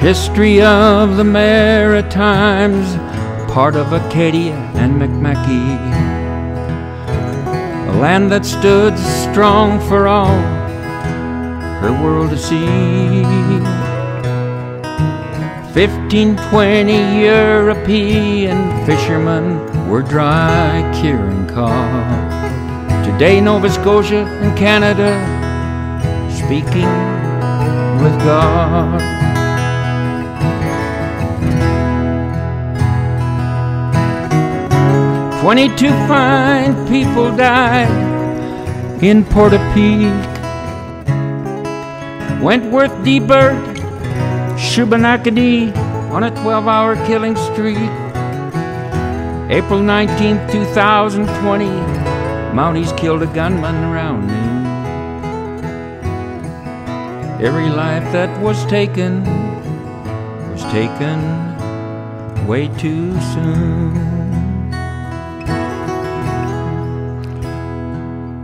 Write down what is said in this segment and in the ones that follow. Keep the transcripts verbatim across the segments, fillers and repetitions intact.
History of the Maritimes, part of Acadia and McMackie. A land that stood strong for all her world to see. Fifteen, twenty European fishermen were dry curing caught. Today Nova Scotia and Canada speaking with God. Twenty-two fine people died in Port-au-Prince. Wentworth D. Bird, Shubenacadie on a twelve-hour killing streak. April nineteenth, two thousand twenty, Mounties killed a gunman around noon. Every life that was taken was taken way too soon.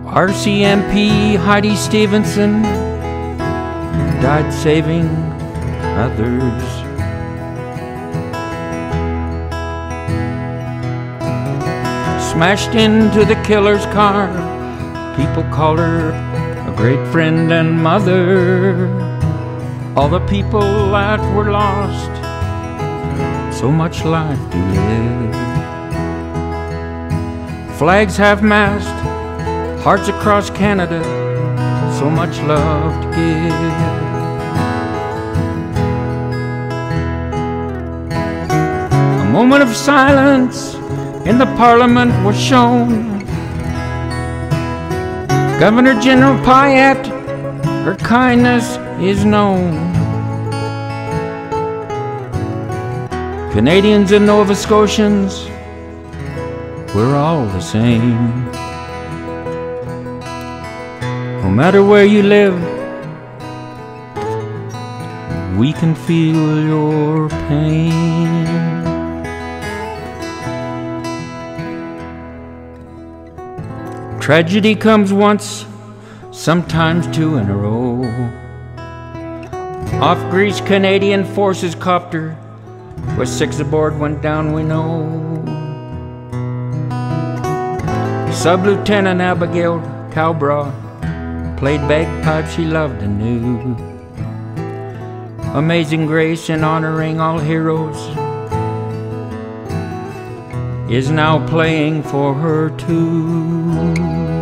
R C M P Heidi Stevenson died saving others. Smashed into the killer's car, people called her a great friend and mother. All the people that were lost, so much life to live. Flags half-mast, hearts across Canada, so much love to give. A moment of silence in the Parliament was shown. Governor General Payette, her kindness is known. Canadians and Nova Scotians, we're all the same. No matter where you live, we can feel your pain. Tragedy comes once, sometimes two in a row. Off Greece, Canadian forces copter with six aboard went down, we know. Sub-Lieutenant Abigail Cowbrough played bagpipes she loved and knew. Amazing grace in honoring all heroes is now playing for her too.